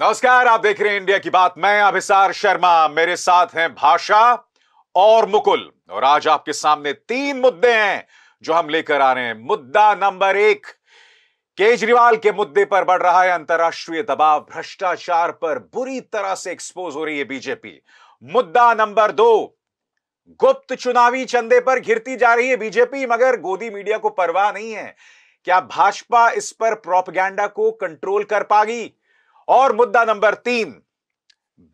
नमस्कार, आप देख रहे हैं इंडिया की बात। मैं अभिसार शर्मा, मेरे साथ हैं भाषा और मुकुल, और आज आपके सामने तीन मुद्दे हैं जो हम लेकर आ रहे हैं। मुद्दा नंबर 1, केजरीवाल के मुद्दे पर बढ़ रहा है अंतर्राष्ट्रीय दबाव, भ्रष्टाचार पर बुरी तरह से एक्सपोज हो रही है बीजेपी। मुद्दा नंबर 2, गुप्त चुनावी चंदे पर घिरती जा रही है बीजेपी, मगर गोदी मीडिया को परवाह नहीं है। क्या भाजपा इस पर प्रोपेगेंडा को कंट्रोल कर पाएगी? और मुद्दा नंबर 3,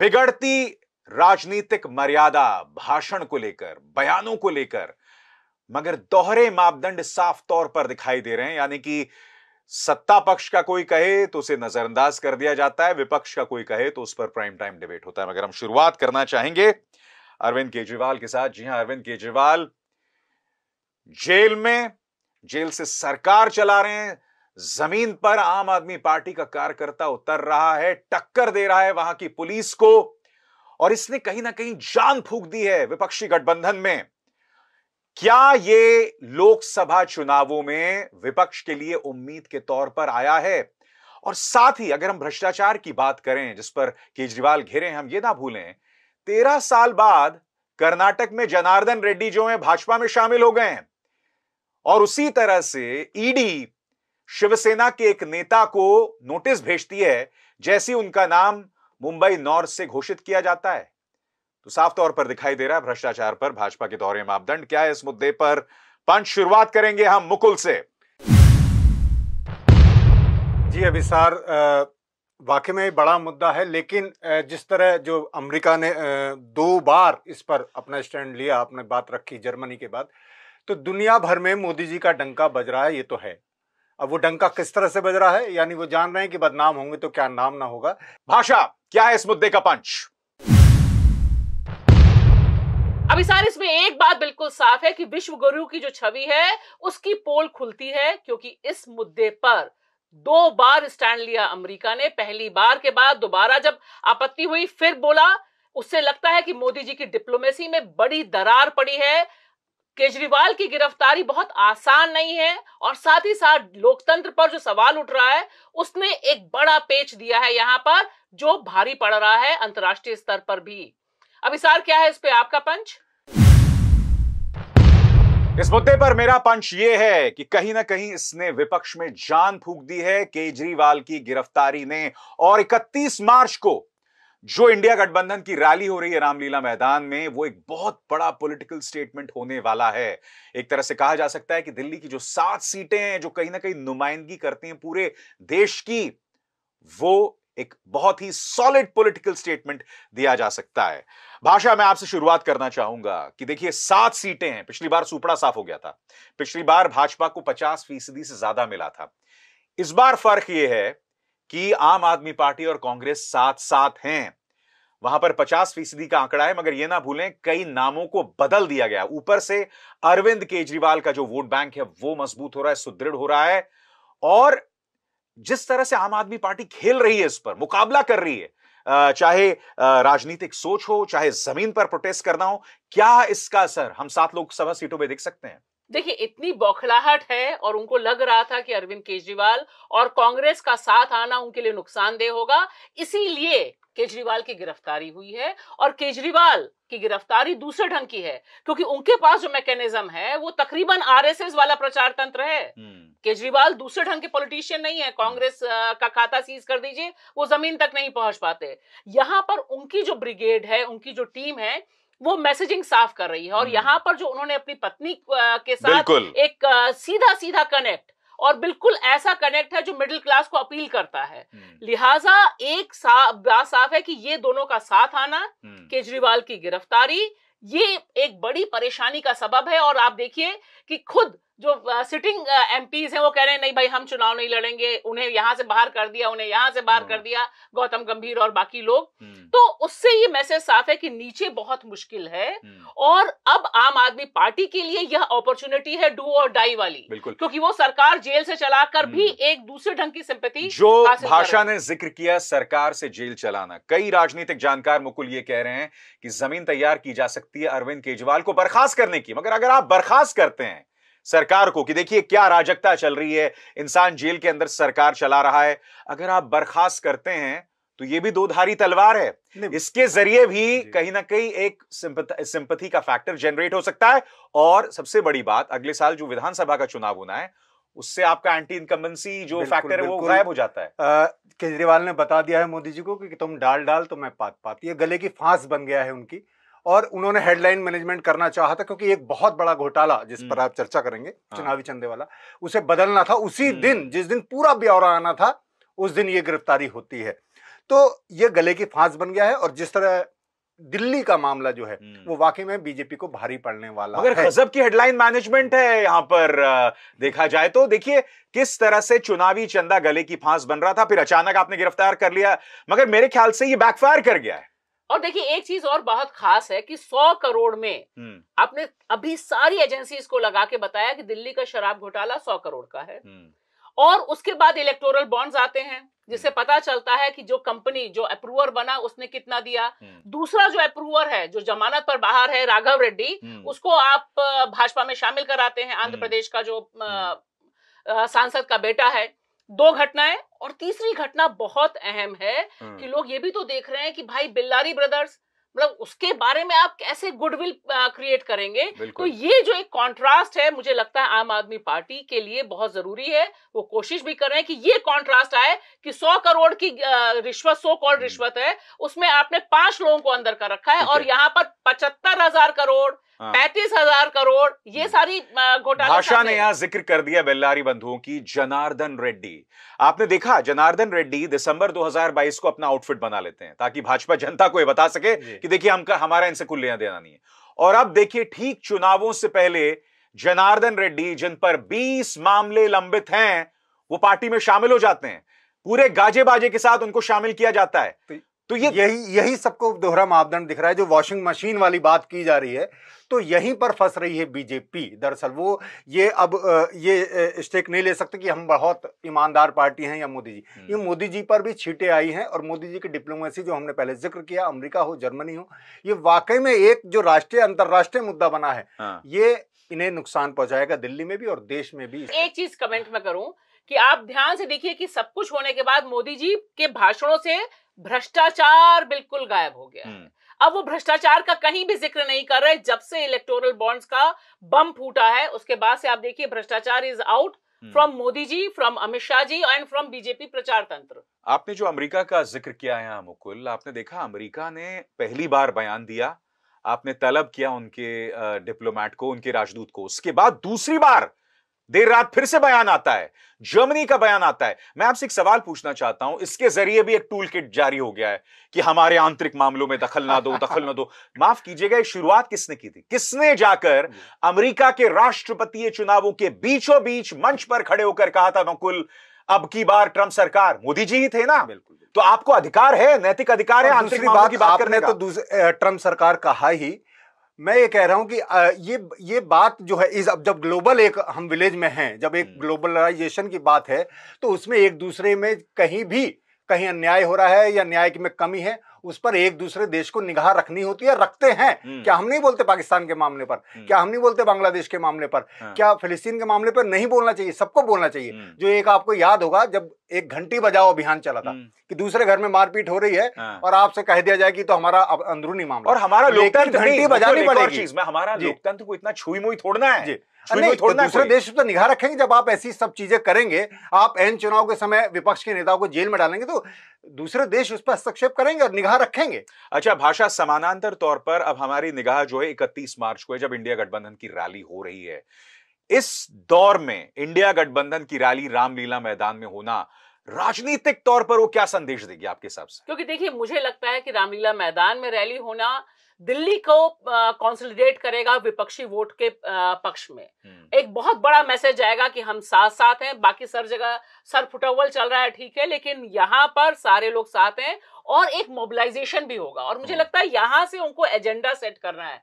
बिगड़ती राजनीतिक मर्यादा, भाषण को लेकर, बयानों को लेकर, मगर दोहरे मापदंड साफ तौर पर दिखाई दे रहे हैं। यानी कि सत्ता पक्ष का कोई कहे तो उसे नजरअंदाज कर दिया जाता है, विपक्ष का कोई कहे तो उस पर प्राइम टाइम डिबेट होता है। मगर हम शुरुआत करना चाहेंगे अरविंद केजरीवाल के साथ। जी हां, अरविंद केजरीवाल जेल में, जेल से सरकार चला रहे हैं, जमीन पर आम आदमी पार्टी का कार्यकर्ता उतर रहा है, टक्कर दे रहा है वहां की पुलिस को, और इसने कहीं ना कहीं जान फूंक दी है विपक्षी गठबंधन में। क्या ये लोकसभा चुनावों में विपक्ष के लिए उम्मीद के तौर पर आया है? और साथ ही अगर हम भ्रष्टाचार की बात करें जिस पर केजरीवाल घिरे हैं, हम ये ना भूलें 13 साल बाद कर्नाटक में जनार्दन रेड्डी जो हैं भाजपा में शामिल हो गए हैं, और उसी तरह से ईडी शिवसेना के एक नेता को नोटिस भेजती है जैसी उनका नाम मुंबई नॉर्थ से घोषित किया जाता है। तो साफ तौर पर दिखाई दे रहा है भ्रष्टाचार पर भाजपा के दोहरे मापदंड। क्या है इस मुद्दे पर पंच? शुरुआत करेंगे हम मुकुल से। जी अभिसार, वाकई में बड़ा मुद्दा है, लेकिन जिस तरह जो अमेरिका ने 2 बार इस पर अपना स्टैंड लिया, अपने बात रखी जर्मनी के बाद, तो दुनिया भर में मोदी जी का डंका बज रहा है। ये तो है। अब वो डंका किस तरह से बज रहा है, यानी वो जान रहे हैं कि बदनाम होंगे तो क्या नाम ना होगा। भाषा, क्या है इस मुद्दे का पंच? अभिसार, इसमें एक बात बिल्कुल साफ है कि विश्व गुरु की जो छवि है उसकी पोल खुलती है, क्योंकि इस मुद्दे पर 2 बार स्टैंड लिया अमेरिका ने। पहली बार के बाद दोबारा जब आपत्ति हुई फिर बोला। उससे लगता है कि मोदी जी की डिप्लोमेसी में बड़ी दरार पड़ी है। केजरीवाल की गिरफ्तारी बहुत आसान नहीं है, और साथ ही साथ लोकतंत्र पर जो सवाल उठ रहा है उसने एक बड़ा पेच दिया है यहाँ पर, जो भारी पड़ रहा है अंतर्राष्ट्रीय स्तर पर भी। अभिसार, क्या है इस पे आपका पंच? इस मुद्दे पर मेरा पंच ये है कि कहीं ना कहीं इसने विपक्ष में जान फूंक दी है केजरीवाल की गिरफ्तारी ने। और 31 मार्च को जो इंडिया गठबंधन की रैली हो रही है रामलीला मैदान में, वो एक बहुत बड़ा पॉलिटिकल स्टेटमेंट होने वाला है। एक तरह से कहा जा सकता है कि दिल्ली की जो 7 सीटें हैं जो कहीं ना कहीं नुमाइंदगी करती हैं पूरे देश की, वो एक बहुत ही सॉलिड पॉलिटिकल स्टेटमेंट दिया जा सकता है। भाषा, मैं आपसे शुरुआत करना चाहूंगा कि देखिए 7 सीटें हैं, पिछली बार सुपड़ा साफ हो गया था, पिछली बार भाजपा को 50% से ज्यादा मिला था। इस बार फर्क यह है कि आम आदमी पार्टी और कांग्रेस 7-7 हैं, वहां पर 50% का आंकड़ा है। मगर यह ना भूलें कई नामों को बदल दिया गया, ऊपर से अरविंद केजरीवाल का जो वोट बैंक है वो मजबूत हो रहा है, सुदृढ़ हो रहा है। और जिस तरह से आम आदमी पार्टी खेल रही है, इस पर मुकाबला कर रही है, चाहे राजनीतिक सोच हो, चाहे जमीन पर प्रोटेस्ट करना हो, क्या इसका असर हम 7 लोकसभा सीटों पर देख सकते हैं? देखिए, इतनी बौखलाहट है और उनको लग रहा था कि अरविंद केजरीवाल और कांग्रेस का साथ आना उनके लिए नुकसानदेह होगा, इसीलिए केजरीवाल की गिरफ्तारी हुई है। और केजरीवाल की गिरफ्तारी दूसरे ढंग की है, क्योंकि उनके पास जो मैकेनिज्म है वो तकरीबन आरएसएस वाला प्रचार तंत्र है। केजरीवाल दूसरे ढंग के पॉलिटिशियन नहीं है। कांग्रेस का खाता सीज कर दीजिए, वो जमीन तक नहीं पहुंच पाते। यहां पर उनकी जो ब्रिगेड है, उनकी जो टीम है, वो मैसेजिंग साफ कर रही है। और यहाँ पर जो उन्होंने अपनी पत्नी के साथ एक सीधा कनेक्ट, और बिल्कुल ऐसा कनेक्ट है जो मिडिल क्लास को अपील करता है। लिहाजा एक बात साफ है कि ये दोनों का साथ आना, केजरीवाल की गिरफ्तारी, ये एक बड़ी परेशानी का सबब है। और आप देखिए कि खुद जो सिटिंग एमपीज हैं वो कह रहे हैं नहीं भाई, हम चुनाव नहीं लड़ेंगे, उन्हें यहां से बाहर कर दिया, उन्हें यहां से बाहर कर दिया, गौतम गंभीर और बाकी लोग। तो उससे ये मैसेज साफ है कि नीचे बहुत मुश्किल है, और अब आम आदमी पार्टी के लिए यह अपॉर्चुनिटी है डू और डाई वाली, क्योंकि वो सरकार जेल से चलाकर भी एक दूसरे ढंग की सिंपैथी, जो भाषा ने जिक्र किया सरकार से जेल चलाना। कई राजनीतिक जानकार मुकुल ये कह रहे हैं कि जमीन तैयार की जा सकती है अरविंद केजरीवाल को बर्खास्त करने की, मगर अगर आप बर्खास्त करते हैं सरकार को, कि देखिए क्या अराजकता चल रही है, इंसान जेल के अंदर सरकार चला रहा है, अगर आप बर्खास्त करते हैं तो ये भी दो धारी तलवार है, इसके जरिए भी कहीं ना कहीं एक सिंपैथी का फैक्टर जनरेट हो सकता है। और सबसे बड़ी बात, अगले साल जो विधानसभा का चुनाव होना है उससे आपका एंटी इनकम्बेंसी जो फैक्टर है वो गायब हो जाता है। केजरीवाल ने बता दिया है मोदी जी को कि तुम डाल डाल तो मैं पाती है, गले की फांस बन गया है उनकी। और उन्होंने हेडलाइन मैनेजमेंट करना चाहा था क्योंकि एक बहुत बड़ा घोटाला जिस पर आप चर्चा करेंगे, चुनावी चंदे वाला, उसे बदलना था उसी दिन, जिस दिन पूरा ब्यौरा आना था उस दिन ये गिरफ्तारी होती है। तो ये गले की फांस बन गया है। और जिस तरह दिल्ली का मामला जो है वो वाकई में बीजेपी को भारी पड़ने वाला है। मगर गजब की हेडलाइन मैनेजमेंट है यहाँ पर देखा जाए तो। देखिए किस तरह से चुनावी चंदा गले की फांस बन रहा था, फिर अचानक आपने गिरफ्तार कर लिया, मगर मेरे ख्याल से ये बैकफायर कर गया है। और देखिए एक चीज और बहुत खास है कि 100 करोड़ में आपने अभी सारी एजेंसीज को लगा के बताया कि दिल्ली का शराब घोटाला 100 करोड़ का है। और उसके बाद इलेक्टोरल बॉन्ड्स आते हैं जिससे पता चलता है कि जो कंपनी जो अप्रूवर बना उसने कितना दिया। दूसरा जो अप्रूवर है जो जमानत पर बाहर है राघव रेड्डी, उसको आप भाजपा में शामिल कराते हैं, आंध्र प्रदेश का जो सांसद का बेटा है। दो घटनाएं। और तीसरी घटना बहुत अहम है कि लोग ये भी तो देख रहे हैं कि भाई बिल्लारी ब्रदर्स, मतलब उसके बारे में आप कैसे गुडविल क्रिएट करेंगे। तो ये जो एक कॉन्ट्रास्ट है मुझे लगता है आम आदमी पार्टी के लिए बहुत जरूरी है। वो कोशिश भी कर रहे हैं कि ये कॉन्ट्रास्ट आए कि 100 करोड़ की रिश्वत, सो कॉल्ड रिश्वत है, उसमें आपने 5 लोगों को अंदर कर रखा है। और यहाँ पर 75,000 करोड़, 35,000 करोड़, ये सारी घोटाला। भाषा ने यहाँ जिक्र कर दिया बेल्लारी बंधुओं की। जनार्दन रेड्डी, आपने देखा जनार्दन रेड्डी दिसंबर 2022 को अपना आउटफिट बना लेते हैं ताकि भाजपा जनता को ये बता सके कि देखिए हमका हमारा इनसे कुल लेना देना नहीं है। और अब देखिए ठीक चुनावों से पहले जनार्दन रेड्डी, जिन पर 20 मामले लंबित हैं, वो पार्टी में शामिल हो जाते हैं। पूरे गाजे बाजे के साथ उनको शामिल किया जाता है। तो यही सबको दोहरा मापदंड दिख रहा है जो वॉशिंग मशीन वाली बात की जा रही है। तो यहीं पर फंस रही है बीजेपी दरअसल। वो ये अब ये स्टेक नहीं ले सकते कि हम बहुत ईमानदार पार्टी हैं या मोदी जी। ये मोदी जी पर भी छींटे आई हैं। और मोदी जी की डिप्लोमेसी जो हमने पहले जिक्र किया, अमेरिका हो जर्मनी हो, ये वाकई में एक जो राष्ट्रीय अंतर्राष्ट्रीय मुद्दा बना है, ये इन्हें नुकसान पहुंचाएगा दिल्ली में भी और देश में भी। एक चीज कमेंट में करूं कि आप ध्यान से देखिए कि सब कुछ होने के बाद मोदी जी के भाषणों से भ्रष्टाचार बिल्कुल गायब हो गया है। अब वो भ्रष्टाचार का कहीं भी जिक्र नहीं कर रहे। जब से इलेक्टोरल बॉन्ड्स का बम फूटा है उसके बाद से आप देखिए भ्रष्टाचार is out from Modi ji, from Amit Shah ji and from BJP प्रचार तंत्र। आपने जो अमेरिका का जिक्र किया है मुकुल, आपने देखा अमेरिका ने पहली बार बयान दिया, आपने तलब किया उनके डिप्लोमैट को, उनके राजदूत को। उसके बाद दूसरी बार देर रात फिर से बयान आता है, जर्मनी का बयान आता है। मैं आपसे एक सवाल पूछना चाहता हूं, इसके जरिए भी एक टूल किट जारी हो गया है कि हमारे आंतरिक मामलों में दखल ना दो। माफ कीजिएगा, शुरुआत किसने की थी? किसने जाकर अमेरिका के राष्ट्रपति चुनावों के बीचों बीच मंच पर खड़े होकर कहा था मुकुल अब की बार ट्रम्प सरकार? मोदी जी ही थे ना। बिल्कुल। तो आपको अधिकार है, नैतिक अधिकार है आंतरिक मामलों की बात करने का। तो ट्रम्प सरकार कहा ही, मैं ये कह रहा हूं कि ये बात जो है इस, अब जब ग्लोबल एक हम विलेज में हैं, जब एक ग्लोबलाइजेशन की बात है तो उसमें एक दूसरे में कहीं भी कहीं अन्याय हो रहा है या न्याय में कमी है उस पर एक दूसरे देश को निगाह रखनी होती है, रखते हैं। क्या हम नहीं बोलते पाकिस्तान के मामले पर? क्या हम नहीं बोलते बांग्लादेश के मामले पर? क्या फिलिस्तीन के मामले पर नहीं बोलना चाहिए? सबको बोलना चाहिए। जो एक आपको याद होगा जब एक घंटी बजाओ अभियान चला था कि दूसरे घर में मारपीट हो रही है और आपसे कह दिया जाए कि तो हमारा अंदरूनी मामला और हमारा लोकतंत्र, घंटी बजानी पड़ेगी। हमारा लोकतंत्र को इतना छुई मुई थोड़ना है, दूसरे देश पर निगाह रखेंगे। जब आप ऐसी सब चीजें करेंगे, आप एन चुनाव के समय विपक्ष के नेताओं को जेल में डालेंगे तो दूसरे देश उस पर हस्तक्षेप करेंगे और निगाह रखेंगे। अच्छा, भाषा समानांतर तौर पर अब हमारी निगाह जो है 31 मार्च को है जब इंडिया गठबंधन की रैली हो रही है। इस दौर में इंडिया गठबंधन की रैली रामलीला मैदान में होना राजनीतिक तौर पर वो क्या संदेश देगी आपके हिसाब से? क्योंकि देखिए मुझे लगता है कि रामलीला मैदान में रैली होना दिल्ली को कंसोलिडेट करेगा विपक्षी वोट के पक्ष में। एक बहुत बड़ा मैसेज आएगा कि हम साथ साथ हैं। बाकी सब जगह सर फुटवल चल रहा है, ठीक है, लेकिन यहाँ पर सारे लोग साथ हैं। और एक मोबिलाइजेशन भी होगा। और मुझे लगता है यहाँ से उनको एजेंडा सेट करना है।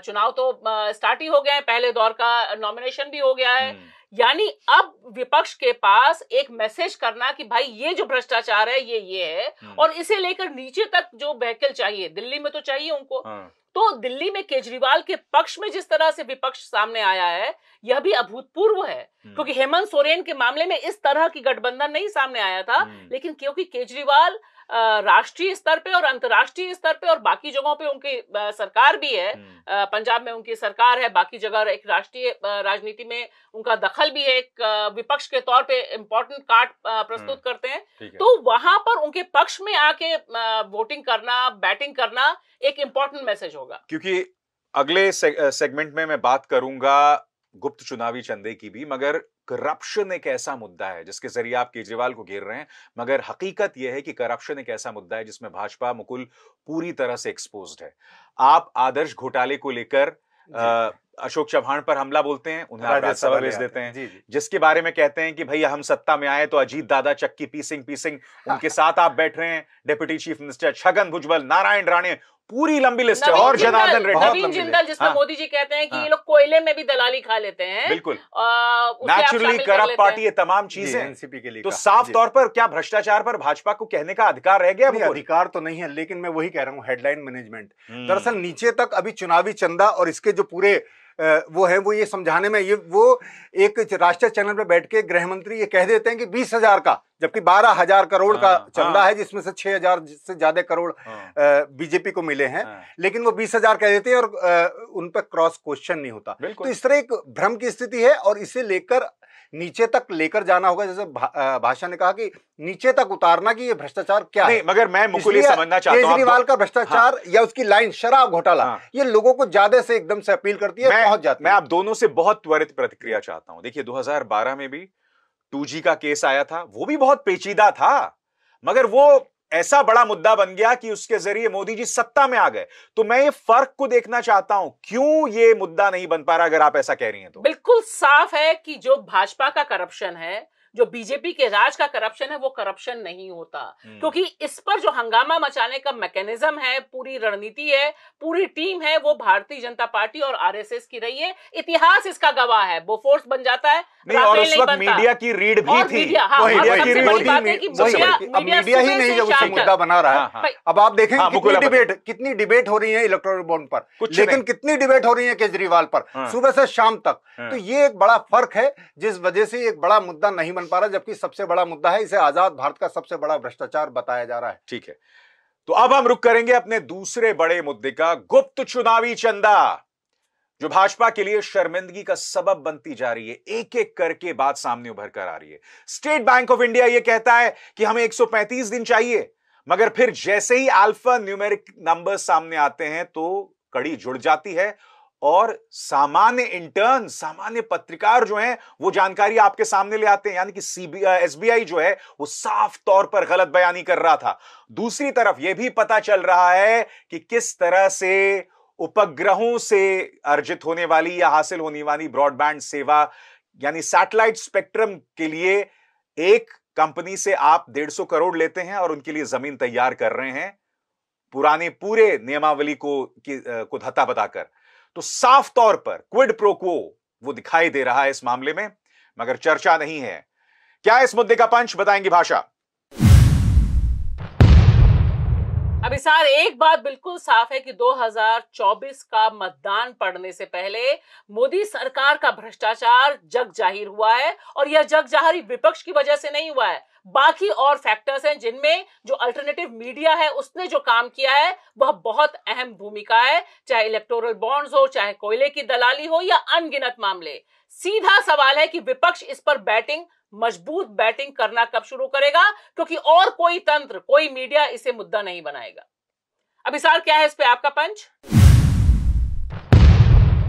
चुनाव तो स्टार्ट ही हो गया है, पहले दौर का नॉमिनेशन भी हो गया है, यानी अब विपक्ष के पास एक मैसेज करना कि भाई ये जो भ्रष्टाचार है ये है। और इसे लेकर नीचे तक जो व्हीकल चाहिए दिल्ली में तो चाहिए उनको। तो दिल्ली में केजरीवाल के पक्ष में जिस तरह से विपक्ष सामने आया है यह भी अभूतपूर्व है, क्योंकि हेमंत सोरेन के मामले में इस तरह की गठबंधन नहीं सामने आया था। लेकिन क्योंकि केजरीवाल राष्ट्रीय स्तर पे और अंतर्राष्ट्रीय स्तर पे और बाकी जगहों पे उनकी सरकार भी है, पंजाब में उनकी सरकार है, बाकी जगह एक राष्ट्रीय राजनीति में उनका दखल भी है, एक विपक्ष के तौर पे इम्पोर्टेंट कार्ड प्रस्तुत करते हैं, तो वहां पर उनके पक्ष में आके वोटिंग करना, बैटिंग करना एक इम्पोर्टेंट मैसेज होगा। क्योंकि अगले सेगमेंट में मैं बात करूंगा गुप्त चुनावी चंदे की भी, मगर करप्शन एक ऐसा मुद्दा है जिसके जरिए आप केजरीवाल को घेर रहे हैं, मगर हकीकत यह है कि करप्शन एक ऐसा मुद्दा है जिसमें भाजपा मुकुल पूरी तरह से एक्सपोज्ड है। आप आदर्श घोटाले को लेकर अशोक चव्हाण पर हमला बोलते हैं, उन्हें राज्यसभा भेज देते हैं, जिसके बारे में कहते हैं कि भाई हम सत्ता में आए तो अजीत दादा चक्की पीसिंग उनके साथ आप बैठ रहे हैं, deputy chief minister Chhagan Bhujbal, Narayan Rane, पूरी लंबी लिस्ट है, और जनार्दन रेड्डी, जिसमें मोदी जी कहते हैं कि ये लोग कोयले में भी दलाली खा लेते हैं, बिल्कुल नेचुरली करप्ट पार्टी, ये तमाम चीजें एनसीपी के लिए। तो साफ तौर पर क्या भ्रष्टाचार पर भाजपा को कहने का अधिकार रह गया? अधिकार तो नहीं है, लेकिन मैं वही कह रहा हूँ, हेडलाइन मैनेजमेंट। दरअसल नीचे तक अभी चुनावी चंदा और इसके जो पूरे वो है वो ये समझाने में, ये वो एक राष्ट्रीय चैनल पर बैठ के गृह मंत्री ये कह देते हैं कि 20,000 का, जबकि 12,000 करोड़ का चंदा है, जिसमें से 6,000 से ज्यादा करोड़ बीजेपी को मिले हैं, लेकिन वो 20,000 कह देते हैं और उन पर क्रॉस क्वेश्चन नहीं होता। तो इस तरह एक भ्रम की स्थिति है और इसे लेकर नीचे तक लेकर जाना होगा, जैसे भाषा ने कहा कि नीचे तक उतारना कि ये भ्रष्टाचार क्या है। मगर मैं मुकुल ये समझना चाहता हूं, केजरीवाल का भ्रष्टाचार या उसकी लाइन शराब घोटाला ये लोगों को ज्यादा से एकदम से अपील करती है, पहुंच जाती है। मैं आप दोनों से बहुत त्वरित प्रतिक्रिया चाहता हूं। देखिए 2012 में भी 2G का केस आया था, वो भी बहुत पेचीदा था, मगर वो ऐसा बड़ा मुद्दा बन गया कि उसके जरिए मोदी जी सत्ता में आ गए। तो मैं ये फर्क को देखना चाहता हूं, क्यों ये मुद्दा नहीं बन पा रहा, अगर आप ऐसा कह रही हैं तो। बिल्कुल साफ है कि जो भाजपा का करप्शन है, जो बीजेपी के राज का करप्शन है, वो करप्शन नहीं होता, क्योंकि इस पर जो हंगामा मचाने का मैकेनिज्म है, पूरी रणनीति है, पूरी टीम है, वो भारतीय जनता पार्टी और आरएसएस की रही है। इतिहास इसका गवाह है, वो फोर्स बन जाता है, और उस वक्त मीडिया की रीढ़ भी थी, मीडिया ही नहीं जब उससे मुद्दा बना रहा है। अब आप देखें कितनी डिबेट हो रही है इलेक्टोरल बॉन्ड पर, लेकिन कितनी डिबेट हो रही है केजरीवाल पर, सुबह से शाम तक। तो ये एक बड़ा फर्क है जिस वजह से एक बड़ा मुद्दा नहीं पा रहा, जबकि सबसे बड़ा मुद्दा है, इसे आजाद भारत का सबसे बड़ा भ्रष्टाचार बताया जा रहा है। ठीक है, तो अब हम रुक करेंगे अपने दूसरे बड़े मुद्दे का, गुप्त चुनावी चंदा, जो भाजपा के लिए शर्मिंदगी का सबब बनती जा रही है। एक एक करके बात सामने उभर कर आ रही है। स्टेट बैंक ऑफ इंडिया यह कहता है कि हमें 135 दिन चाहिए, मगर फिर जैसे ही अल्फा न्यूमेरिक नंबर सामने आते हैं तो कड़ी जुड़ जाती है और सामान्य इंटर्न, सामान्य पत्रकार जो हैं वो जानकारी आपके सामने ले आते हैं, यानी कि एसबीआई जो है वो साफ तौर पर गलत बयानी कर रहा था। दूसरी तरफ ये भी पता चल रहा है कि किस तरह से उपग्रहों से अर्जित होने वाली या हासिल होने वाली ब्रॉडबैंड सेवा, यानी सैटेलाइट स्पेक्ट्रम के लिए एक कंपनी से आप 150 करोड़ लेते हैं और उनके लिए जमीन तैयार कर रहे हैं, पुराने पूरे नियमावली को धत्ता बताकर। तो साफ तौर पर क्विड प्रो क्वो वो दिखाई दे रहा है इस मामले में, मगर चर्चा नहीं है। क्या इस मुद्दे का पंच, बताएंगी भाषा। अभिसार, एक बात बिल्कुल साफ है कि 2024 का मतदान पड़ने से पहले मोदी सरकार का भ्रष्टाचार जग जाहिर हुआ है, और यह जग जाहिर विपक्ष की वजह से नहीं हुआ है, बाकी और फैक्टर्स हैं जिनमें जो अल्टरनेटिव मीडिया है उसने जो काम किया है वह बहुत अहम भूमिका है, चाहे इलेक्टोरल बॉन्ड्स हो, चाहे कोयले की दलाली हो, या अनगिनत मामले। सीधा सवाल है कि विपक्ष इस पर बैटिंग, मजबूत बैटिंग करना कब शुरू करेगा, क्योंकि और कोई तंत्र, कोई मीडिया इसे मुद्दा नहीं बनाएगा। अभिसार, क्या है इस पे आपका पंच?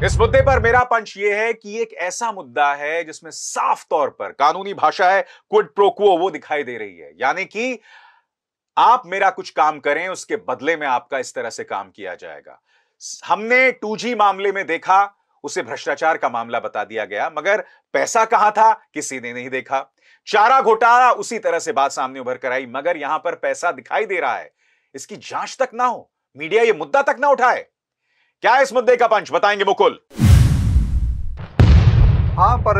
इस मुद्दे पर मेरा पंच यह है कि एक ऐसा मुद्दा है जिसमें साफ तौर पर कानूनी भाषा है, क्विड प्रो क्वो वो दिखाई दे रही है, यानी कि आप मेरा कुछ काम करें, उसके बदले में आपका इस तरह से काम किया जाएगा। हमने 2G मामले में देखा, उसे भ्रष्टाचार का मामला बता दिया गया, मगर पैसा कहां था किसी ने नहीं देखा। चारा घोटाला, उसी तरह से बात सामने उभर कर आई, मगर यहां पर पैसा दिखाई दे रहा है, इसकी जांच तक ना हो, मीडिया ये मुद्दा तक ना उठाए। क्या इस मुद्दे का पंच, बताएंगे मुकुल। हाँ, पर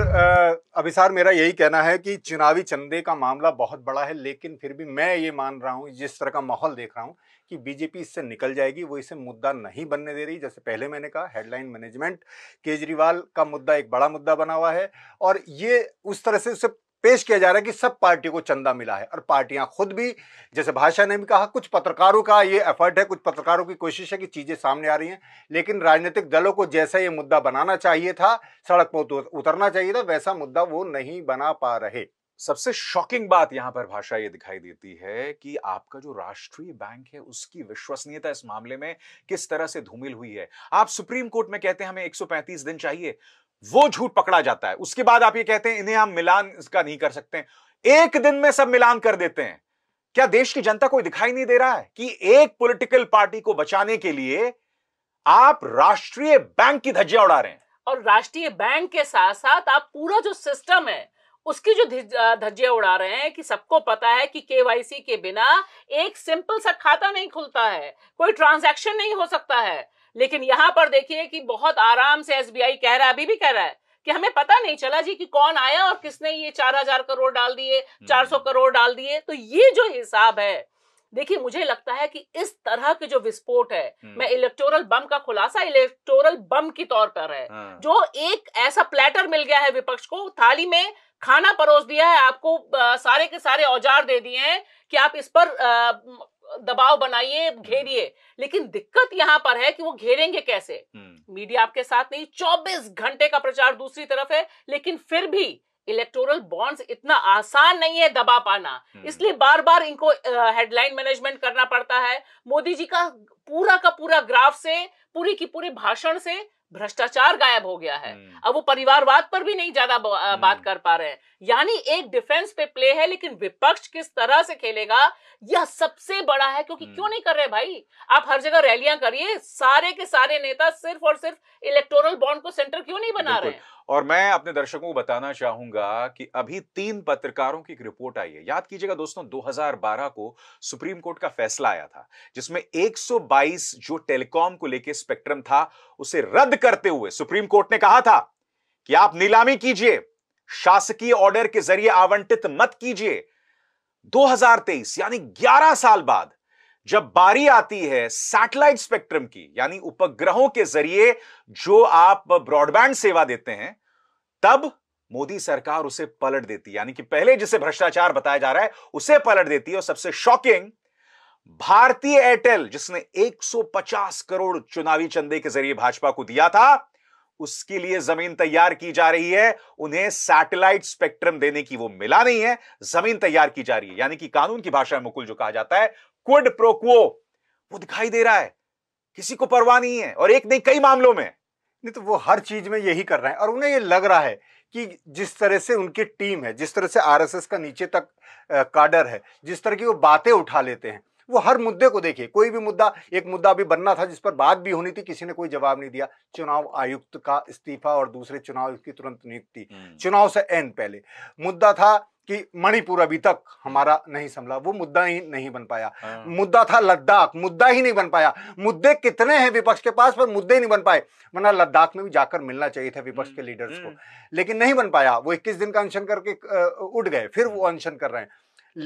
अभिसार मेरा यही कहना है कि चुनावी चंदे का मामला बहुत बड़ा है, लेकिन फिर भी मैं ये मान रहा हूँ, जिस तरह का माहौल देख रहा हूँ, कि बीजेपी इससे निकल जाएगी, वो इसे मुद्दा नहीं बनने दे रही। जैसे पहले मैंने कहा, हेडलाइन मैनेजमेंट, केजरीवाल का मुद्दा एक बड़ा मुद्दा बना हुआ है, और ये उस तरह से उसे पेश किया जा रहा है कि सब पार्टी को चंदा मिला है और पार्टियां खुद भी, जैसे भाषा ने भी कहा, कुछ पत्रकारों का ये एफर्ट है, कुछ पत्रकारों की कोशिश है कि चीज़ें सामने आ रही हैं, लेकिन राजनीतिक दलों को जैसा ये मुद्दा बनाना चाहिए था, सड़क पर उतरना चाहिए था, वैसा मुद्दा वो नहीं बना पा रहे। सबसे शॉकिंग बात यहाँ पर भाषा ये दिखाई देती है कि आपका जो राष्ट्रीय बैंक है उसकी विश्वसनीयता इस मामले में किस तरह से धूमिल हुई है। आप सुप्रीम कोर्ट में कहते हैं हमें 135 दिन चाहिए, वो झूठ पकड़ा जाता है। उसके बाद आप ये कहते हैं इन्हें हम मिलान इसका नहीं कर सकते हैं, एक दिन में सब मिलान कर देते हैं। क्या देश की जनता को दिखाई नहीं दे रहा है कि एक पॉलिटिकल पार्टी को बचाने के लिए आप राष्ट्रीय बैंक की धज्जियां उड़ा रहे हैं? और राष्ट्रीय बैंक के साथ साथ आप पूरा जो सिस्टम है उसकी जो धज्जियां उड़ा रहे हैं कि सबको पता है कि केवाईसी के बिना एक सिंपल सा खाता नहीं खुलता है, कोई ट्रांजैक्शन नहीं हो सकता है। लेकिन यहाँ पर देखिए कि बहुत आराम से एसबीआई कह रहा है, अभी भी कह रहा है कि हमें पता नहीं चला जी कि कौन आया और किसने ये 4000 करोड़ डाल दिए, 400 करोड़ डाल दिए। तो ये जो हिसाब है, देखिए मुझे लगता है कि इस तरह के जो विस्फोट है, मैं इलेक्टोरल बम का खुलासा इलेक्टोरल बम की तौर पर है, जो एक ऐसा प्लेटर मिल गया है विपक्ष को, थाली में खाना परोस दिया है, आपको सारे के सारे औजार दे दिए हैं कि आप इस पर दबाव बनाइए, घेरिए। लेकिन दिक्कत यहाँ पर है कि वो घेरेंगे कैसे। मीडिया आपके साथ नहीं, 24 घंटे का प्रचार दूसरी तरफ है, लेकिन फिर भी इलेक्टोरल बॉन्ड्स इतना आसान नहीं है दबा पाना, इसलिए बार बार इनको हेडलाइन मैनेजमेंट करना पड़ता है। मोदी जी का पूरा ग्राफ से, पूरी की पूरी भाषण से भ्रष्टाचार गायब हो गया है। अब वो परिवारवाद पर भी नहीं ज्यादा बात कर पा रहे हैं, यानी एक डिफेंस पे प्ले है, लेकिन विपक्ष किस तरह से खेलेगा यह सबसे बड़ा है। क्योंकि क्यों नहीं कर रहे भाई, आप हर जगह रैलियां करिए, सारे के सारे नेता सिर्फ और सिर्फ इलेक्टोरल बॉन्ड को सेंटर क्यों नहीं बना रहे हैं? और मैं अपने दर्शकों को बताना चाहूंगा कि अभी 3 पत्रकारों की एक रिपोर्ट आई है। याद कीजिएगा दोस्तों, 2012 को सुप्रीम कोर्ट का फैसला आया था जिसमें 122 जो टेलीकॉम को लेकर स्पेक्ट्रम था उसे रद्द करते हुए सुप्रीम कोर्ट ने कहा था कि आप नीलामी कीजिए, शासकीय ऑर्डर के जरिए आवंटित मत कीजिए। 2023 यानी 11 साल बाद जब बारी आती है सैटेलाइट स्पेक्ट्रम की, यानी उपग्रहों के जरिए जो आप ब्रॉडबैंड सेवा देते हैं, तब मोदी सरकार उसे पलट देती है, यानी कि पहले जिसे भ्रष्टाचार बताया जा रहा है उसे पलट देती है। और सबसे शॉकिंग, भारतीय एयरटेल जिसने 150 करोड़ चुनावी चंदे के जरिए भाजपा को दिया था, उसके लिए जमीन तैयार की जा रही है, उन्हें सैटेलाइट स्पेक्ट्रम देने की वो मिला नहीं है, जमीन तैयार की जा रही है। यानी कि कानून की भाषा में मुकुल जो कहा जाता है क्विड प्रो क्वो, वो दिखाई दे रहा है, किसी को परवाह नहीं है। और एक नहीं, कई मामलों में नहीं, तो वो हर चीज में यही कर रहे हैं। और उन्हें ये लग रहा है कि जिस तरह से उनकी टीम है, जिस तरह से आरएसएस का नीचे तक काडर है, जिस तरह की वो बातें उठा लेते हैं, वो हर मुद्दे को, देखिए कोई भी मुद्दा, एक मुद्दा अभी बनना था जिस पर बात भी होनी थी, किसी ने कोई जवाब नहीं दिया, चुनाव आयुक्त का इस्तीफा और दूसरे चुनाव की तुरंत नियुक्ति, चुनाव से एन पहले मुद्दा था कि मणिपुर अभी तक हमारा नहीं संभला, वो मुद्दा ही नहीं बन पाया। मुद्दा था लद्दाख, मुद्दा ही नहीं बन पाया। मुद्दे कितने हैं विपक्ष के पास, पर मुद्दे नहीं बन पाए, वरना लद्दाख में भी जाकर मिलना चाहिए था विपक्ष के लीडर्स को, लेकिन नहीं बन पाया। वो 21 दिन का अनशन करके उठ गए, फिर वो अनशन कर रहे हैं।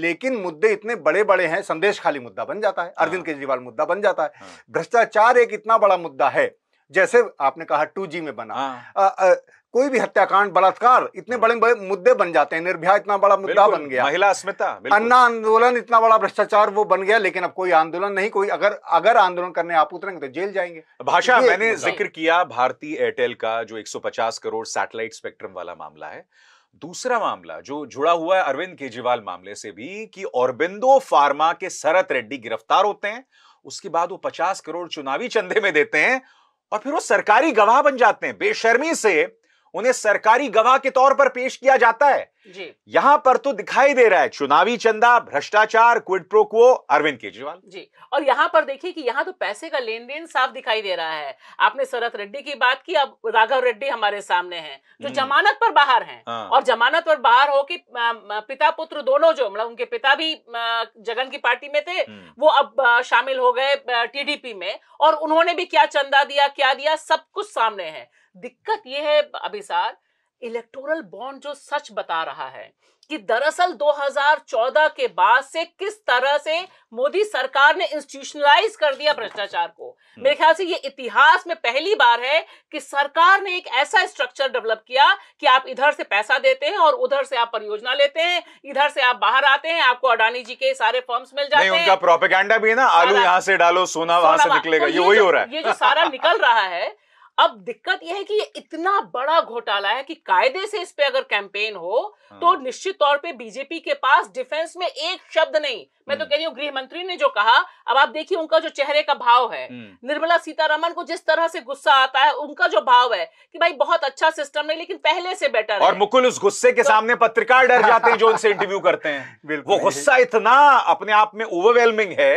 लेकिन मुद्दे इतने बड़े बड़े हैं, संदेश खाली मुद्दा बन जाता है, अरविंद केजरीवाल मुद्दा बन जाता है, भ्रष्टाचार एक इतना बड़ा मुद्दा है, जैसे आपने कहा 2G में बना, कोई भी हत्याकांड, बलात्कार, इतने बड़े बड़े मुद्दे बन जाते हैं। निर्भया इतना बड़ा मुद्दा बन गया, महिला अस्मिता, अन्ना आंदोलन इतना बड़ा भ्रष्टाचार वो बन गया, लेकिन अब कोई आंदोलन नहीं, कोई अगर आंदोलन करने आप उतरेंगे तो जेल जाएंगे। भाषा, मैंने जिक्र किया भारतीय एयरटेल का जो 150 करोड़ सैटेलाइट स्पेक्ट्रम वाला मामला है। दूसरा मामला जो जुड़ा हुआ है अरविंद केजरीवाल मामले से भी, कि ऑरबिंदो फार्मा के शरथ रेड्डी गिरफ्तार होते हैं, उसके बाद वो 50 करोड़ चुनावी चंदे में देते हैं और फिर वो सरकारी गवाह बन जाते हैं। बेशर्मी से उन्हें सरकारी गवाह के तौर पर पेश किया जाता है जी। यहां पर तो दिखाई दे रहा है चुनावी चंदा, भ्रष्टाचार, quid pro quo, Arvind Kejriwal ji. और यहां पर देखिए कि यहां तो पैसे का लेन देन साफ दिखाई दे रहा है। आपने शरथ रेड्डी की बात की, अब राघव रेड्डी हमारे सामने हैं जो जमानत पर बाहर हैं। और जमानत पर बाहर हो के पिता पुत्र दोनों, जो मतलब उनके पिता भी जगन की पार्टी में थे, वो अब शामिल हो गए टीडीपी में, और उन्होंने भी क्या चंदा दिया, क्या दिया, सब कुछ सामने है। दिक्कत यह है अभिसार इलेक्टोरल बॉन्ड जो सच बता रहा है कि दरअसल 2014 के बाद से किस तरह से मोदी सरकार ने इंस्टीट्यूशनलाइज कर दिया भ्रष्टाचार को। मेरे ख्याल से ये इतिहास में पहली बार है कि सरकार ने एक ऐसा स्ट्रक्चर डेवलप किया कि आप इधर से पैसा देते हैं और उधर से आप परियोजना लेते हैं, इधर से आप बाहर आते हैं, आपको अडानी जी के सारे फर्म्स मिल जाते हैं। उनका प्रोपेगेंडा भी है ना, आलू यहाँ से डालो सोना वहां से निकलेगा, ये वही हो रहा है, ये जो सारा निकल रहा है। अब दिक्कत यह है कि ये इतना बड़ा घोटाला है कि कायदे से इस पे अगर कैंपेन हो तो निश्चित तौर पे बीजेपी के पास डिफेंस में एक शब्द नहीं। मैं तो कह रही हूँ गृह मंत्री ने जो कहा, अब आप देखिए उनका जो चेहरे का भाव है, निर्मला सीतारामन को जिस तरह से गुस्सा आता है उनका जो भाव है कि भाई बहुत अच्छा सिस्टम है लेकिन पहले से बेटर। और मुकुल उस गुस्से के सामने पत्रकार डर जाते हैं जो उनसे इंटरव्यू करते हैं। वो गुस्सा इतना अपने आप में ओवरवेलमिंग है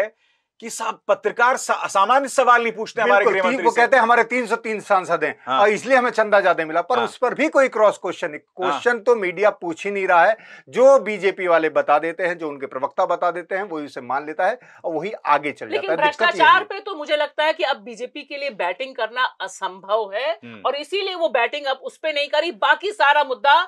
कि साहब पत्रकार सामान्य सवाल नहीं पूछते हमारे गृह मंत्री से। वो कहते हैं हमारे 303 सांसद हैं और इसलिए हमें चंदा ज्यादा मिला, पर उस पर भी कोई क्रॉस क्वेश्चन तो मीडिया पूछ ही नहीं रहा है। जो बीजेपी वाले बता देते हैं, जो उनके प्रवक्ता बता देते हैं, वही उसे मान लेता है और वही आगे चल जाता है। भ्रष्टाचार पे तो मुझे लगता है कि अब बीजेपी के लिए बैटिंग करना असंभव है और इसीलिए वो बैटिंग अब उस पर नहीं करी। बाकी सारा मुद्दा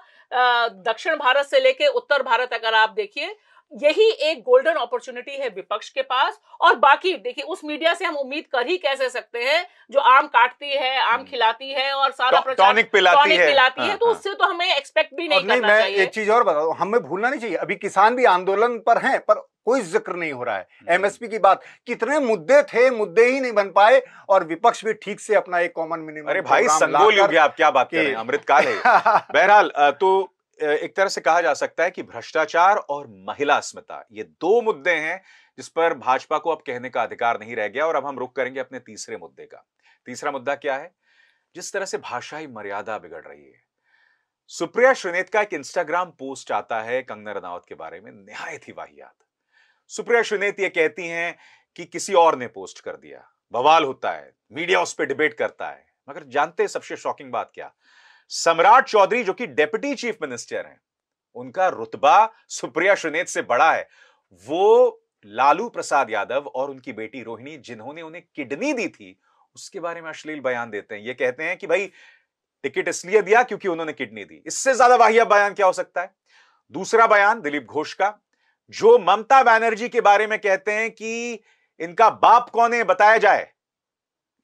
दक्षिण भारत से लेके उत्तर भारत अगर आप देखिए, यही एक गोल्डन अपॉर्चुनिटी है विपक्ष के पास। और बाकी देखिए उस मीडिया से हम उम्मीद कर ही कैसे सकते हैं जो आम काटती है, आम खिलाती है और सारा टॉनिक पिलाती है, तो उससे तो हमें एक्सपेक्ट भी नहीं करना चाहिए। एक चीज और बताओ, हमें भूलना नहीं चाहिए अभी किसान भी आंदोलन पर हैं, पर कोई जिक्र नहीं हो रहा है। एमएसपी की बात, कितने मुद्दे थे, मुद्दे ही नहीं बन पाए और विपक्ष भी ठीक से अपना एक कॉमन मिनिमम। अरे भाई संगोल हो गया, आप क्या बात कर रहे हैं, अमृतकाल है। बहरहाल तो एक तरह से कहा जा सकता है कि भ्रष्टाचार और महिला अस्मिता, ये दो मुद्दे हैं जिस पर भाजपा को अब कहने का अधिकार नहीं रह गया। और अब हम रुक करेंगे अपने तीसरे मुद्दे का। तीसरा मुद्दा क्या है? जिस तरह से भाषाई मर्यादा बिगड़ रही है। सुप्रिया श्रीनेत का एक इंस्टाग्राम पोस्ट आता है कंगना रनौत के बारे में, निहायत ही वाहियात। सुप्रिया श्रीनेत ये कहती हैं कि किसी और ने पोस्ट कर दिया, बवाल होता है, मीडिया उस पर डिबेट करता है। मगर जानते हैं सबसे शॉकिंग बात क्या? सम्राट चौधरी जो कि डेप्यूटी चीफ मिनिस्टर हैं, उनका रुतबा सुप्रिया श्रीनेत से बड़ा है। वो लालू प्रसाद यादव और उनकी बेटी रोहिणी, जिन्होंने उन्हें किडनी दी थी, उसके बारे में अश्लील बयान देते हैं। ये कहते हैं कि भाई टिकट इसलिए दिया क्योंकि उन्होंने किडनी दी। इससे ज्यादा वाहियात बयान क्या हो सकता है? दूसरा बयान दिलीप घोष का, जो ममता बैनर्जी के बारे में कहते हैं कि इनका बाप कौन है बताया जाए।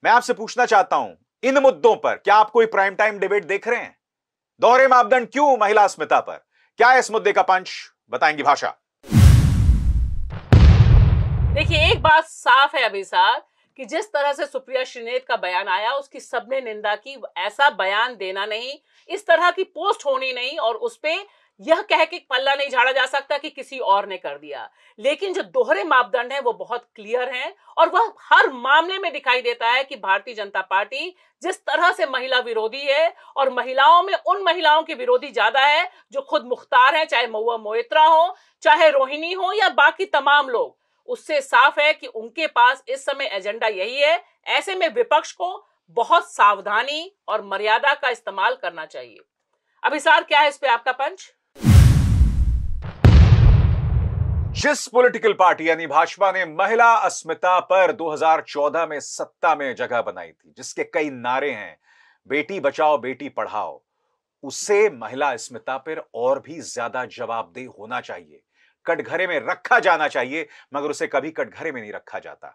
मैं आपसे पूछना चाहता हूं, इन मुद्दों पर क्या आप कोई प्राइम टाइम डिबेट देख रहे हैं? दोहरे मापदंड क्यों महिला अस्मिता पर? क्या है इस मुद्दे का पंच? बताएंगी भाषा। देखिए एक बात साफ है अभिसार कि जिस तरह से सुप्रिया श्रीनेत का बयान आया उसकी सबने निंदा की। ऐसा बयान देना नहीं, इस तरह की पोस्ट होनी नहीं और उसपे यह कह के पल्ला नहीं झाड़ा जा सकता कि किसी और ने कर दिया। लेकिन जो दोहरे मापदंड हैं वो बहुत क्लियर हैं और वह हर मामले में दिखाई देता है कि भारतीय जनता पार्टी जिस तरह से महिला विरोधी है और महिलाओं में उन महिलाओं के विरोधी ज्यादा है जो खुद मुख्तार हैं, चाहे महुआ मोइत्रा हो, चाहे रोहिणी हो या बाकी तमाम लोग। उससे साफ है कि उनके पास इस समय एजेंडा यही है। ऐसे में विपक्ष को बहुत सावधानी और मर्यादा का इस्तेमाल करना चाहिए। अभिसार, क्या है इस पर आपका पंच? जिस पॉलिटिकल पार्टी यानी भाजपा ने महिला अस्मिता पर 2014 में सत्ता में जगह बनाई थी, जिसके कई नारे हैं बेटी बचाओ बेटी पढ़ाओ, उसे महिला अस्मिता पर और भी ज्यादा जवाबदेह होना चाहिए। कटघरे में रखा जाना चाहिए, मगर उसे कभी कटघरे में नहीं रखा जाता।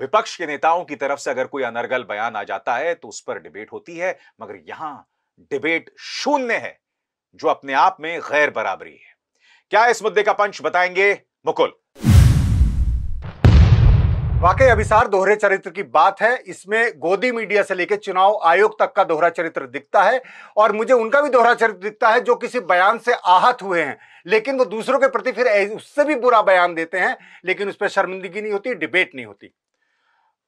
विपक्ष के नेताओं की तरफ से अगर कोई अनर्गल बयान आ जाता है तो उस पर डिबेट होती है, मगर यहां डिबेट शून्य है, जो अपने आप में गैर बराबरी है। क्या इस मुद्दे का पंच? बताएंगे मुकुल। वाकई अभिसार दोहरे चरित्र की बात है। इसमें गोदी मीडिया से लेकर चुनाव आयोग तक का दोहरा चरित्र दिखता है और मुझे उनका भी दोहरा चरित्र दिखता है जो किसी बयान से आहत हुए हैं, लेकिन वो दूसरों के प्रति फिर उससे भी बुरा बयान देते हैं, लेकिन उस पर शर्मिंदगी नहीं होती, डिबेट नहीं होती।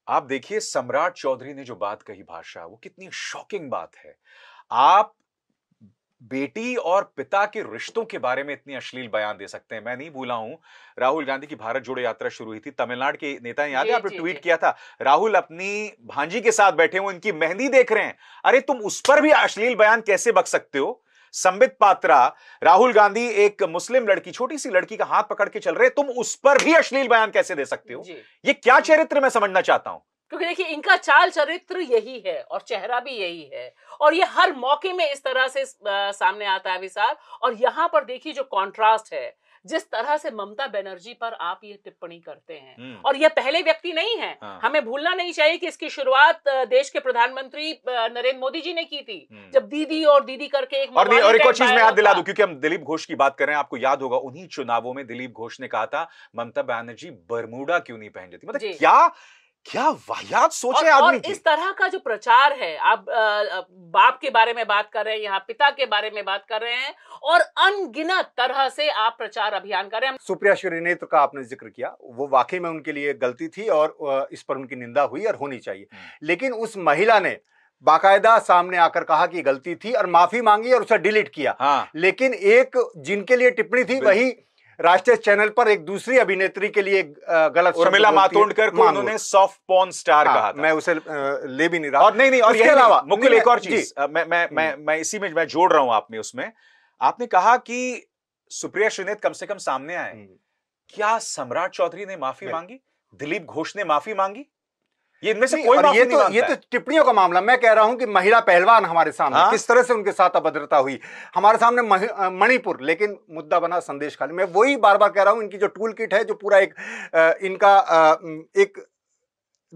आप देखिए सम्राट चौधरी ने जो बात कही भाषा, वो कितनी शॉकिंग बात है। आप बेटी और पिता के रिश्तों के बारे में इतनी अश्लील बयान दे सकते हैं। मैं नहीं भूला हूं, राहुल गांधी की भारत जोड़ो यात्रा शुरू हुई थी, तमिलनाडु के नेता ने, याद है आपने ट्वीट किया था, राहुल अपनी भांजी के साथ बैठे हो, इनकी मेहंदी देख रहे हैं। अरे तुम उस पर भी अश्लील बयान कैसे बक सकते हो? संबित पात्रा, राहुल गांधी एक मुस्लिम लड़की, छोटी सी लड़की का हाथ पकड़ के चल रहे, तुम उस पर भी अश्लील बयान कैसे दे सकते हो? ये क्या चरित्र मैं समझना चाहता हूं। क्योंकि देखिए इनका चाल चरित्र यही है और चेहरा भी यही है और ये हर मौके में इस तरह से सामने आता है अभिसार। और यहाँ पर देखिए जो कॉन्ट्रास्ट है, जिस तरह से ममता बैनर्जी पर आप ये टिप्पणी करते हैं, और यह पहले व्यक्ति नहीं है। हमें भूलना नहीं चाहिए कि इसकी शुरुआत देश के प्रधानमंत्री नरेंद्र मोदी जी ने की थी, जब दीदी और दीदी करके एक और एक और चीज मैं याद दिला दूं, क्योंकि हम दिलीप घोष की बात कर रहे हैं। आपको याद होगा उन्हीं चुनावों में दिलीप घोष ने कहा था ममता बैनर्जी बरमूडा क्यों नहीं पहन लेती। मतलब क्या वाहियात सोच है आदमी। इस तरह का जो प्रचार है, आप बाप के बारे में बात कर रहे हैं, यहाँ पिता के बारे में बात कर रहे हैं, और अनगिनत तरह से आप प्रचार अभियान कर रहे हैं। सुप्रिया श्रीनेत का आपने जिक्र किया, वो वाकई में उनके लिए गलती थी और इस पर उनकी निंदा हुई और होनी चाहिए, लेकिन उस महिला ने बाकायदा सामने आकर कहा कि गलती थी और माफी मांगी और उसे डिलीट किया। लेकिन एक जिनके लिए टिप्पणी थी वही राष्ट्रीय चैनल पर एक दूसरी अभिनेत्री के लिए गलत उर्मिला मातोंडकर को उन्होंने सॉफ्ट पॉर्न स्टार कहा था। मैं उसे ले भी नहीं रहा। और नहीं नहीं, और इसके अलावा मुकुल एक और चीज मैं इसी में मैं जोड़ रहा हूं। आपने कहा कि सुप्रिया श्रीनेत कम से कम सामने आए। क्या सम्राट चौधरी ने माफी मांगी? दिलीप घोष ने माफी मांगी? ये इनमें से कोई माफी नहीं मांगता। ये तो टिप्पणियों का मामला। मैं कह रहा हूं कि महिला पहलवान हमारे सामने किस तरह से उनके साथ अभद्रता हुई, हमारे सामने मणिपुर, लेकिन मुद्दा बना संदेश खाली। मैं वही बार बार कह रहा हूं, इनकी जो टूल किट है, जो पूरा एक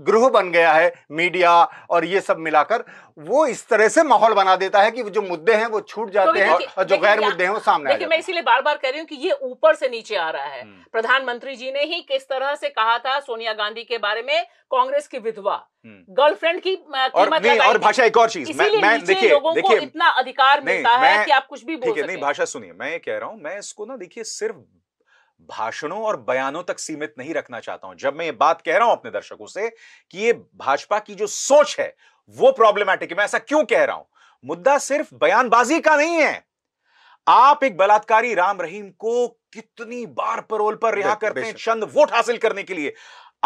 ग्रोह बन गया है मीडिया और ये सब मिलाकर, वो इस तरह से माहौल बना देता है कि जो मुद्दे हैं वो छूट जाते हैं और जो गैर मुद्दे हैं वो सामने आ जाते हैं। मैं इसीलिए बार बार कह रही हूँ कि ये ऊपर से नीचे आ रहा है। प्रधानमंत्री जी ने ही किस तरह से कहा था सोनिया गांधी के बारे में, कांग्रेस की विधवा, गर्लफ्रेंड की कीमत लगाई। और भाषा एक और चीज, देखिए लोगों को इतना अधिकार मिलता है कि आप कुछ भी बोल नहीं। भाषा सुनिए, मैं ये कह रहा हूँ, मैं इसको ना देखिए सिर्फ भाषणों और बयानों तक सीमित नहीं रखना चाहता हूं। जब मैं ये बात कह रहा हूं अपने दर्शकों से कि ये भाजपा की जो सोच है वो प्रॉब्लमेटिक है, मैं ऐसा क्यों कह रहा हूं, मुद्दा सिर्फ बयानबाजी का नहीं है। आप एक बलात्कारी रामरहीम को कितनी बार पैरोल पर रिहा करते हैं चंद वोट हासिल करने के लिए।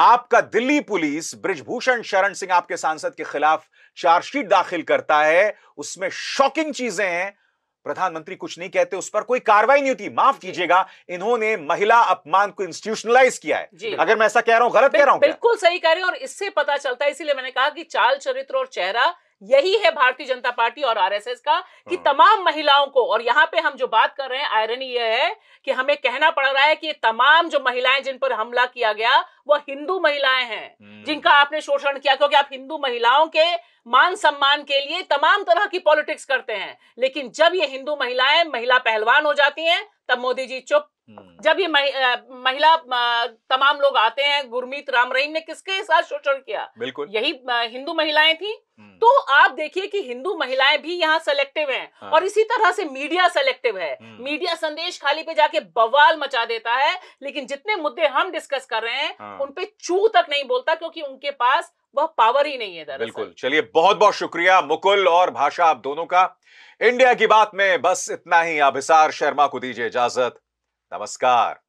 आपका दिल्ली पुलिस ब्रिजभूषण शरण सिंह आपके सांसद के खिलाफ चार्जशीट दाखिल करता है, उसमें शॉकिंग चीजें हैं, प्रधानमंत्री कुछ नहीं कहते, उस पर कोई कार्रवाई नहीं होती। माफ कीजिएगा, इन्होंने महिला अपमान को इंस्टीट्यूशनलाइज किया है। अगर मैं ऐसा कह रहा हूं, गलत कह रहा हूं? बिल्कुल सही कह रहे हैं, और इससे पता चलता है, इसीलिए मैंने कहा कि चाल चरित्र और चेहरा यही है भारतीय जनता पार्टी और आरएसएस का, कि तमाम महिलाओं को, और यहाँ पे हम जो बात कर रहे हैं, आयरनी यह है कि हमें कहना पड़ रहा है कि तमाम जो महिलाएं जिन पर हमला किया गया वो हिंदू महिलाएं हैं, जिनका आपने शोषण किया, क्योंकि आप हिंदू महिलाओं के मान सम्मान के लिए तमाम तरह की पॉलिटिक्स करते हैं। लेकिन जब ये हिंदू महिलाएं महिला पहलवान हो जाती हैं, तब मोदी जी चुप। जब ये महिला तमाम लोग आते हैं, गुरमीत रामरहीम ने किसके साथ शोषण किया? बिल्कुल यही हिंदू महिलाएं थी। तो आप देखिए कि हिंदू महिलाएं भी यहाँ सेलेक्टिव हैं। और इसी तरह से मीडिया सेलेक्टिव है। मीडिया संदेश खाली पे जाके बवाल मचा देता है, लेकिन जितने मुद्दे हम डिस्कस कर रहे हैं उन पे चू तक नहीं बोलता, क्योंकि उनके पास वह पावर ही नहीं है। बिल्कुल, चलिए बहुत बहुत शुक्रिया मुकुल और भाषा, आप दोनों का। इंडिया की बात में बस इतना ही। अभिसार शर्मा को दीजिए इजाजत। नमस्कार।